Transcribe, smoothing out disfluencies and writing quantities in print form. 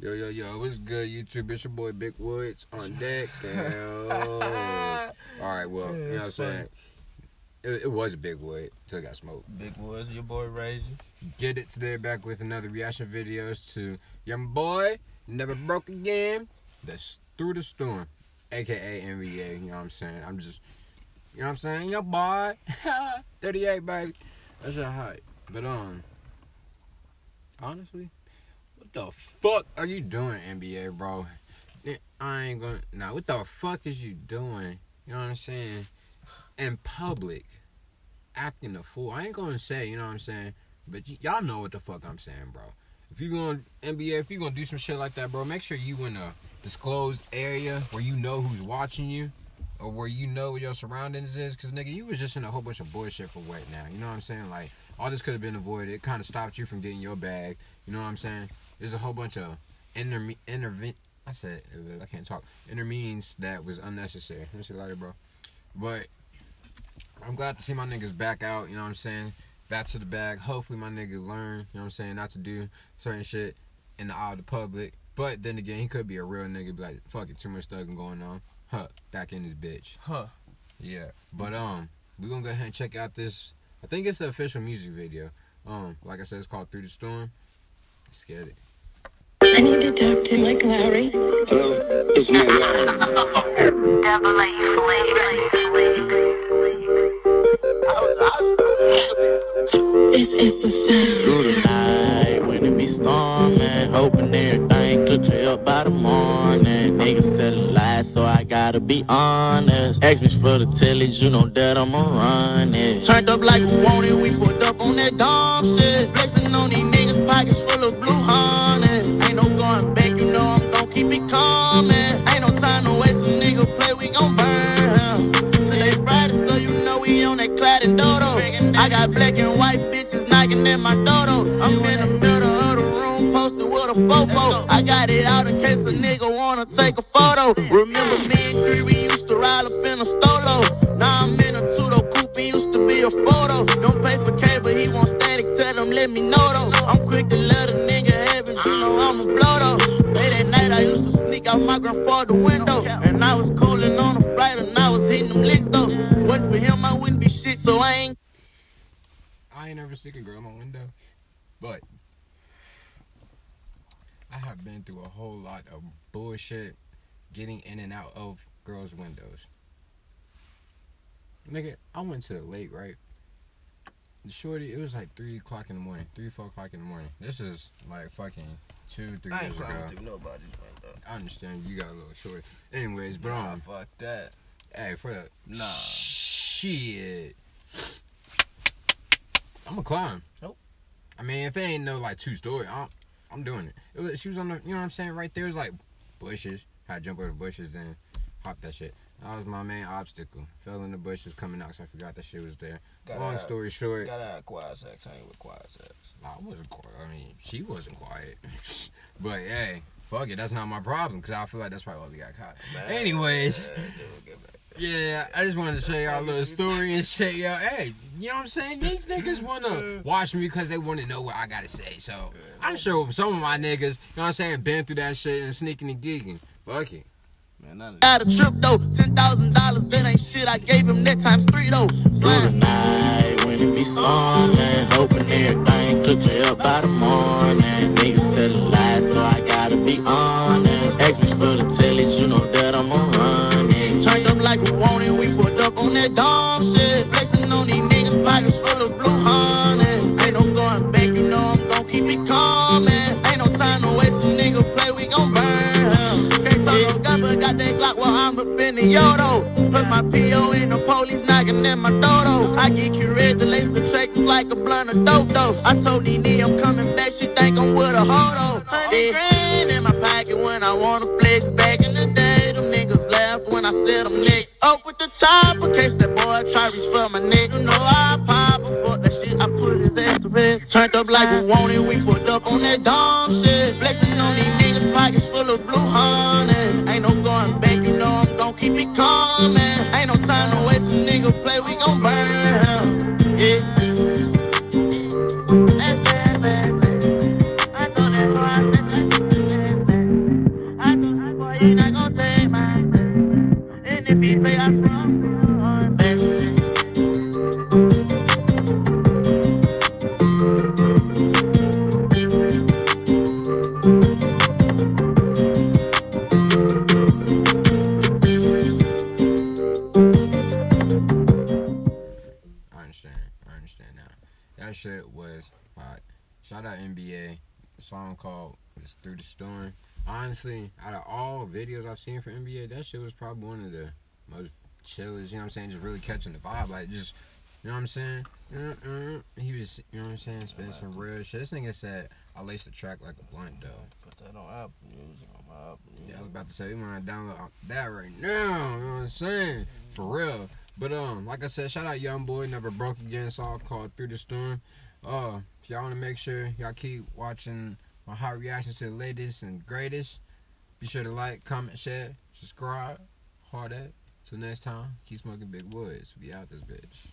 Yo, what's good, YouTube? It's your boy, Big Woods, on deck. Alright, well, you know what I'm saying? It was a Big Wood till it got smoked. Big Woods, your boy, Razor. Get it today, back with another reaction videos to YoungBoy Never Broke Again. That's Through the Storm, a.k.a. NBA, you know what I'm saying? I'm just, you know what I'm saying? Your boy, 38, baby. That's your hype. But, honestly, what the fuck are you doing, NBA, bro? I ain't gonna... Nah, what the fuck is you doing? You know what I'm saying? In public, acting a fool. I ain't gonna say, you know what I'm saying? But y'all know what the fuck I'm saying, bro. If you gonna... NBA, if you gonna do some shit like that, bro, make sure you in a disclosed area where you know who's watching you or where you know what your surroundings is. Because, nigga, you was just in a whole bunch of bullshit for what now? You know what I'm saying? Like... all this could have been avoided. It kind of stopped you from getting your bag. You know what I'm saying? There's a whole bunch of intervenes that was unnecessary. Let me see later, bro. But I'm glad to see my niggas back out. You know what I'm saying? Back to the bag. Hopefully my nigga learn. You know what I'm saying? Not to do certain shit in the eye of the public. But then again, he could be a real nigga. Be like, fuck it, too much thugging going on. Huh? Back in this bitch. Huh? Yeah. But we're gonna go ahead and check out this. I think it's the official music video. Like I said, it's called Through the Storm. Let's get it. I need to talk to Mike Lowry. Hello, this is Mike Lowry. Double A flavor. This is the sun. Through the night, when it be storming, hoping everything could clear up by the morning. Niggas tell a lie, so I gotta be honest. Ask me for the tillage, you know that I'ma run it. Turned up like we wanted, we pulled up on that dumb shit. Flexing on these niggas, pockets full of blue honey. Ain't no going back, you know I'm gon' keep it coming. Ain't no time to waste, a nigga play, we gon' burn him. Today Friday, so you know we on that Clyde and Dodo. I got black and white bitches knocking at my dodo. I'm in the middle of the room, posted with a fofo. I got it out in case a nigga wanna take a photo. Remember me and Cree, we used to ride up in a stolo. Now I'm in a two-door coupe, he used to be a photo. Don't pay for cable, he won't static, tell him let me know though. I'm quick to let a nigga have it, you know I'm a blow though. Late at night I used to sneak out my grandfather's window. And I was cooling on a flight and I was hitting them licks though. Wasn't for him I wouldn't be shit, so I ain't never seen a girl in my window, but I have been through a whole lot of bullshit getting in and out of girls' windows. Nigga, I went to the lake, right? The shorty, it was like 3 o'clock in the morning, 3, 4 o'clock in the morning. This is like fucking 2, 3 years ago. I ain't climbing through nobody's window. I understand, you got a little shorty. Anyways, but fuck that. Hey, for the... Nah. Shit. I'ma climb. Nope. I mean, if it ain't no like 2-story, I'm doing it. She was on the, you know what I'm saying, right there. It was like bushes. Had to jump over the bushes, then hop that shit. That was my main obstacle. Fell in the bushes coming out, so I forgot that shit was there. Long story short, gotta have quiet sex. I ain't with quiet sex. I wasn't quiet. I mean, she wasn't quiet. But hey, fuck it. That's not my problem because I feel like that's probably why we got caught. Man, anyways. Yeah, I just wanted to show y'all a little story and shit, y'all. Hey, you know what I'm saying? These niggas want to watch me because they want to know what I got to say. So, I'm sure some of my niggas, you know what I'm saying, been through that shit and sneaking and gigging. Fuck it. Man, I had a trip, though. $10,000, that ain't shit. I gave him that times 3, though. Through the night, when it be storming, hoping everything could clear up by the morning. Niggas tell a lie, so I got to be honest. Ask me for the tillage, you know that I'm on. Turned up like we wanted, we pulled up on that dumb shit. Flexing on these niggas, pockets full of blue honey. Ain't no going back, you know I'm gon' keep it coming. Ain't no time to waste, a nigga play, we gon' burn him. Can't talk no God, but got that Glock while I'm up in the yodo. Plus my P.O. and the police knocking at my dodo. I get cured, the lace the tracks is like a blunt of dope-dope. I told Nene I'm coming back, she think I'm with a hodo. $100 grand in my pocket when I wanna flex back in the day. When I said I'm next up with the chopper, case that boy try reach for my neck. You know I pop him, fuck that shit, I put his ass to rest. Turned up like we wanted, we pulled up on that dumb shit. Flexing on these niggas, pockets full of blue honey. Ain't no going back, you know I'm gon' keep it coming. Ain't no time to waste, a nigga play, we gon' burn him. Yeah. That's bad, bad, bad. I know that's why I said, That shit was hot. Shout out NBA. The song called was Through the Storm. Honestly, out of all videos I've seen for NBA, that shit was probably one of the most chillest, you know what I'm saying, just really catching the vibe. Like, just, you know what I'm saying? He was, you know what I'm saying, spinning some real shit. This nigga said, I laced the track like a blunt, though. Put that on Apple Music, on my Apple Music. Yeah, I was about to say, we might download that right now, you know what I'm saying? For real. But, like I said, shout out YoungBoy Never Broke Again, song called Through the Storm. If y'all want to make sure y'all keep watching my hot reactions to the latest and greatest, be sure to like, comment, share, subscribe, all that. Till next time, keep smoking Big Woods. We out this bitch.